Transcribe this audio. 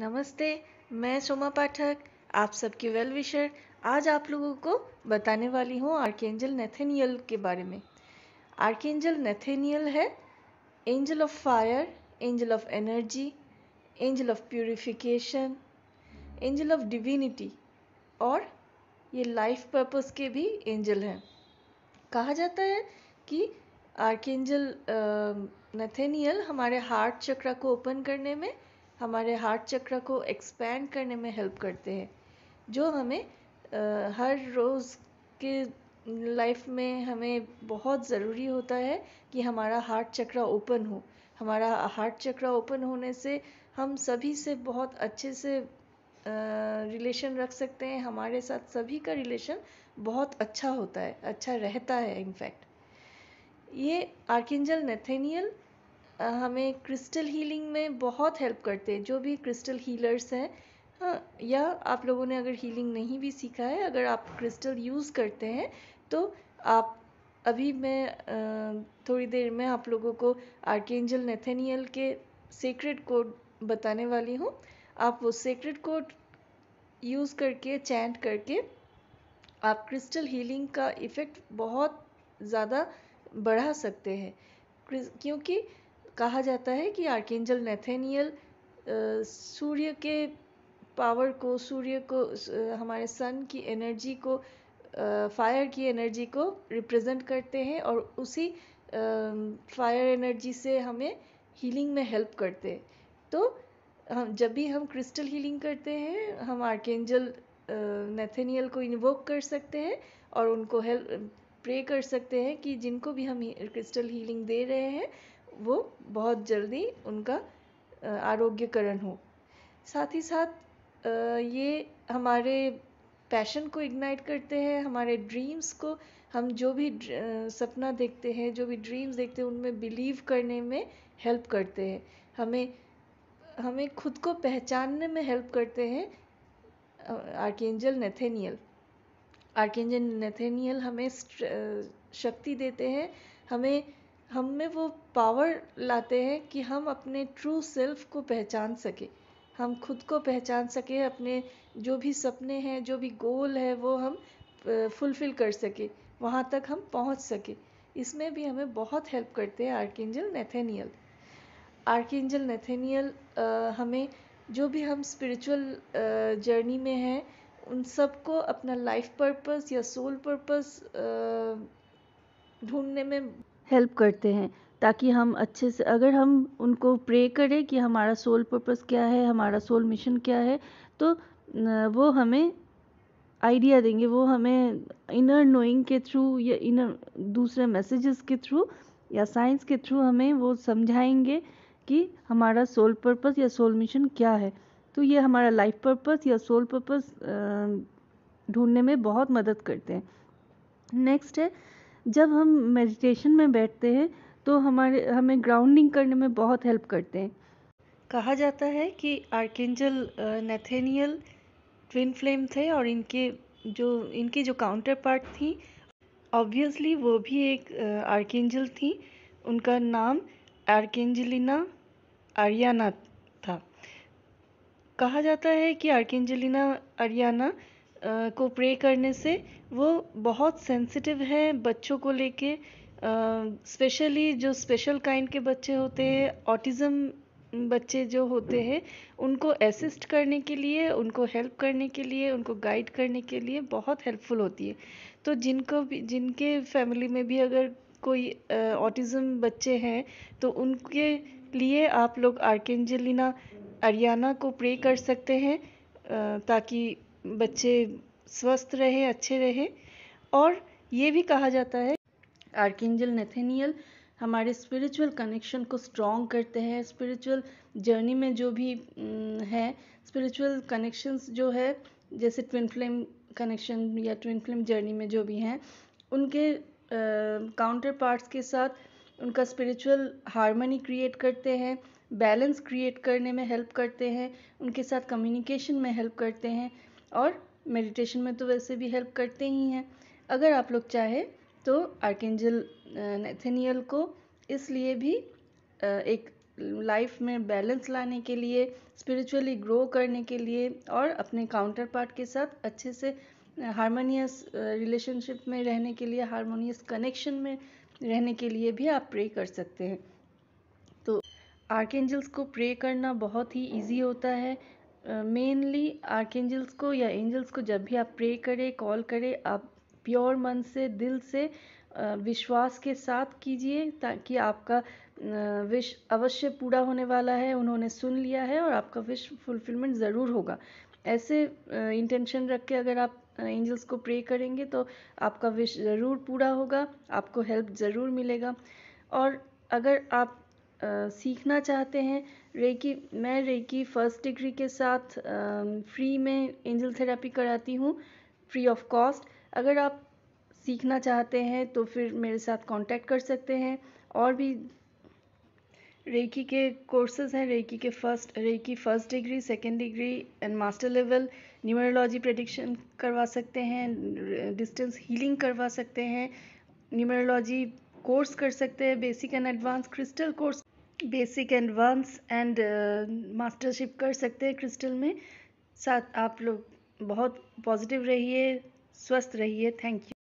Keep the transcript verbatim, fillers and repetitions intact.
नमस्ते, मैं सोमा पाठक आप सबकी वेल विशर आज आप लोगों को बताने वाली हूँ आर्कएंजल नथानियल के बारे में। आर्कएंजल नथानियल है angel of fire, angel of energy, angel of purification, angel of divinity और ये लाइफ पर्पस के भी एंजल हैं। कहा जाता है कि आर्कएंजल नथानियल हमारे हार्ट चक्र को ओपन करने में, हमारे हार्ट चक्र को एक्सपैंड करने में हेल्प करते हैं, जो हमें आ, हर रोज़ के लाइफ में हमें बहुत ज़रूरी होता है कि हमारा हार्ट चक्र ओपन हो। हमारा हार्ट चक्र ओपन होने से हम सभी से बहुत अच्छे से रिलेशन रख सकते हैं। हमारे साथ सभी का रिलेशन बहुत अच्छा होता है, अच्छा रहता है। इनफैक्ट ये आर्कएंजल नथानियल हमें क्रिस्टल हीलिंग में बहुत हेल्प करते हैं। जो भी क्रिस्टल हीलर्स हैं, हाँ, या आप लोगों ने अगर हीलिंग नहीं भी सीखा है, अगर आप क्रिस्टल यूज़ करते हैं तो आप अभी मैं थोड़ी देर में आप लोगों को आर्कएंजल नथानियल के सीक्रेट कोड बताने वाली हूँ। आप वो सीक्रेट कोड यूज़ करके, चैंट करके आप क्रिस्टल हीलिंग का इफ़ेक्ट बहुत ज़्यादा बढ़ा सकते हैं, क्योंकि कहा जाता है कि आर्कएंजल नथानियल सूर्य के पावर को, सूर्य को, हमारे सन की एनर्जी को, फायर की एनर्जी को रिप्रेजेंट करते हैं और उसी फायर एनर्जी से हमें हीलिंग में हेल्प करते हैं। तो हम जब भी हम क्रिस्टल हीलिंग करते हैं, हम आर्कएंजल नथानियल को इन्वोक कर सकते हैं और उनको हेल्प प्रे कर सकते हैं कि जिनको भी हम क्रिस्टल हीलिंग दे रहे हैं वो बहुत जल्दी उनका आरोग्यकरण हो। साथ ही साथ ये हमारे पैशन को इग्नाइट करते हैं, हमारे ड्रीम्स को, हम जो भी सपना देखते हैं, जो भी ड्रीम्स देखते हैं उनमें बिलीव करने में हेल्प करते हैं, हमें हमें खुद को पहचानने में हेल्प करते हैं आर्कएंजल नथानियल। आर्कएंजल नथानियल हमें शक्ति देते हैं, हमें हम में वो पावर लाते हैं कि हम अपने ट्रू सेल्फ को पहचान सके, हम खुद को पहचान सके, अपने जो भी सपने हैं, जो भी गोल है वो हम फुलफिल कर सके, वहाँ तक हम पहुँच सके। इसमें भी हमें बहुत हेल्प करते हैं आर्कएंजल नथानियल। आर्कएंजल नथानियल हमें जो भी हम स्पिरिचुअल जर्नी में हैं उन सबको अपना लाइफ पर्पस या सोल पर्पस ढूंढने में हेल्प करते हैं, ताकि हम अच्छे से, अगर हम उनको प्रे करें कि हमारा सोल पर्पस क्या है, हमारा सोल मिशन क्या है, तो वो हमें आइडिया देंगे, वो हमें इनर नोइंग के थ्रू या इनर दूसरे मैसेजेस के थ्रू या साइंस के थ्रू हमें वो समझाएंगे कि हमारा सोल पर्पस या सोल मिशन क्या है। तो ये हमारा लाइफ पर्पस या सोल पर्पस ढूंढने में बहुत मदद करते हैं। नेक्स्ट है, जब हम मेडिटेशन में बैठते हैं तो हमारे हमें ग्राउंडिंग करने में बहुत हेल्प करते हैं। कहा जाता है कि आर्कएंजल नथानियल ट्विन फ्लेम थे और इनके जो इनकी जो काउंटर पार्ट थी, ऑब्वियसली वो भी एक आर्कएंजल थी। उनका नाम आर्कएंजेलिना आरियाना था। कहा जाता है कि आर्कएंजेलिना आरियाना को प्रे करने से वो बहुत सेंसिटिव है बच्चों को लेके, स्पेशली जो स्पेशल काइंड के बच्चे होते हैं, ऑटिज़म बच्चे जो होते हैं, उनको असिस्ट करने के लिए, उनको हेल्प करने के लिए, उनको गाइड करने के लिए बहुत हेल्पफुल होती है। तो जिनको भी, जिनके फैमिली में भी अगर कोई ऑटिज़म बच्चे हैं तो उनके लिए आप लोग आर्कएंजेलिना आरियाना को प्रे कर सकते हैं, ताकि बच्चे स्वस्थ रहे, अच्छे रहे। और ये भी कहा जाता है आर्कएंजल नथानियल हमारे स्पिरिचुअल कनेक्शन को स्ट्रॉन्ग करते हैं। स्पिरिचुअल जर्नी में जो भी है, स्पिरिचुअल कनेक्शंस जो है, जैसे ट्विन फ्लेम कनेक्शन या ट्विन फ्लेम जर्नी में जो भी हैं, उनके काउंटर पार्ट्स के साथ उनका स्पिरिचुअल हार्मनी क्रिएट करते हैं, बैलेंस क्रिएट करने में हेल्प करते हैं, उनके साथ कम्युनिकेशन में हेल्प करते हैं और मेडिटेशन में तो वैसे भी हेल्प करते ही हैं। अगर आप लोग चाहे तो आर्कएंजल नथानियल को इसलिए भी एक लाइफ में बैलेंस लाने के लिए, स्पिरिचुअली ग्रो करने के लिए और अपने काउंटर पार्ट के साथ अच्छे से हारमोनियस रिलेशनशिप में रहने के लिए, हारमोनियस कनेक्शन में रहने के लिए भी आप प्रे कर सकते हैं। तो आर्कएंजल्स को प्रे करना बहुत ही इजी होता है। मेनली uh, आर्कएंजल्स को या एंजल्स को जब भी आप प्रे करें, कॉल करें, आप प्योर मन से, दिल से, विश्वास के साथ कीजिए ताकि आपका विश अवश्य पूरा होने वाला है। उन्होंने सुन लिया है और आपका विश फुलफिलमेंट ज़रूर होगा। ऐसे इंटेंशन रख के अगर आप एंजल्स को प्रे करेंगे तो आपका विश ज़रूर पूरा होगा, आपको हेल्प ज़रूर मिलेगा। और अगर आप आ, सीखना चाहते हैं रेकी, मैं रेकी फर्स्ट डिग्री के साथ आ, फ्री में एंजल थेरेपी कराती हूँ, फ्री ऑफ कॉस्ट। अगर आप सीखना चाहते हैं तो फिर मेरे साथ कांटेक्ट कर सकते हैं। और भी रेकी के कोर्सेज़ हैं, रेकी के first reiki first degree, second degree and master level, numerology prediction करवा सकते हैं, डिस्टेंस हीलिंग करवा सकते हैं, न्यूमरोलॉजी कोर्स कर सकते हैं, basic and advance crystal course, basic advance and mastership कर सकते हैं क्रिस्टल में। साथ आप लोग बहुत पॉजिटिव रहिए, स्वस्थ रहिए। Thank you.